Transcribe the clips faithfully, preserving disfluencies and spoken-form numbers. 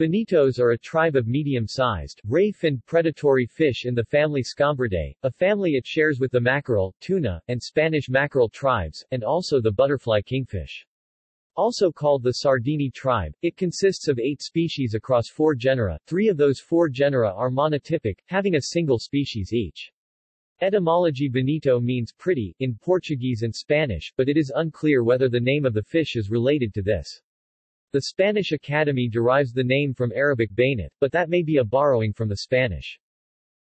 Bonitos are a tribe of medium-sized, ray-finned predatory fish in the family Scombridae, a family it shares with the mackerel, tuna, and Spanish mackerel tribes, and also the butterfly kingfish. Also called the Sardini tribe, it consists of eight species across four genera. Three of those four genera are monotypic, having a single species each. Etymology: Bonito means pretty, in Portuguese and Spanish, but it is unclear whether the name of the fish is related to this. The Spanish Academy derives the name from Arabic baynit, but that may be a borrowing from the Spanish.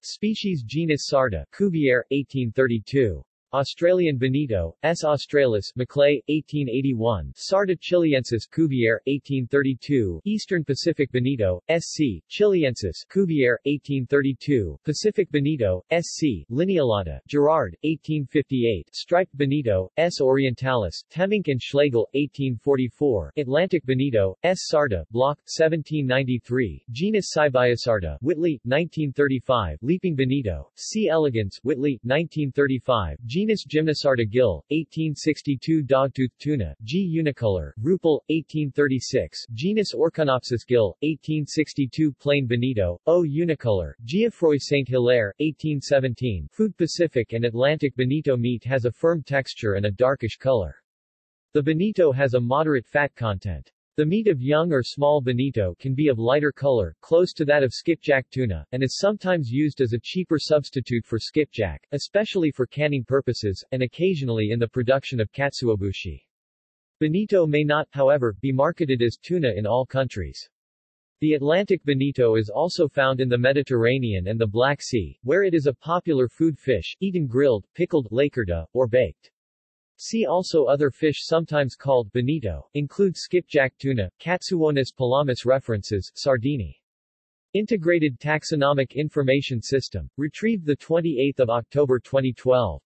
Species: genus Sarda, Cuvier, eighteen thirty-two. Australian Bonito, S. Australis, Maclay, eighteen eighty-one. Sarda Chiliensis, Cuvier, eighteen thirty-two. Eastern Pacific Bonito, S C, Chiliensis, Cuvier, eighteen thirty-two. Pacific Bonito, S C, Lineolata, Gerard, eighteen fifty-eight. Striped Bonito, S. Orientalis, Temmink and Schlegel, eighteen forty-four. Atlantic Bonito, S. Sarda, Bloch, seventeen ninety-three. Genus Cybia Sarda, Whitley, nineteen thirty-five. Leaping Bonito, C. elegans, Whitley, nineteen thirty-five. Genus Gymnosarda. Gill, eighteen sixty-two. Dogtooth tuna, G. Unicolor, Rupel, eighteen thirty-six. Genus Orcynopsis. Gill, eighteen sixty-two. Plain Bonito, O. Unicolor, Geoffroy Saint Hilaire, eighteen seventeen. Food: Pacific and Atlantic Bonito meat has a firm texture and a darkish color. The Bonito has a moderate fat content. The meat of young or small bonito can be of lighter color, close to that of skipjack tuna, and is sometimes used as a cheaper substitute for skipjack, especially for canning purposes, and occasionally in the production of katsuobushi. Bonito may not, however, be marketed as tuna in all countries. The Atlantic bonito is also found in the Mediterranean and the Black Sea, where it is a popular food fish, eaten grilled, pickled, lakerda, or baked. See also: other fish sometimes called bonito, include skipjack tuna, Katsuwonus, pelamis. References: Sardini. Integrated Taxonomic Information System. Retrieved twenty-eighth of October twenty twelve.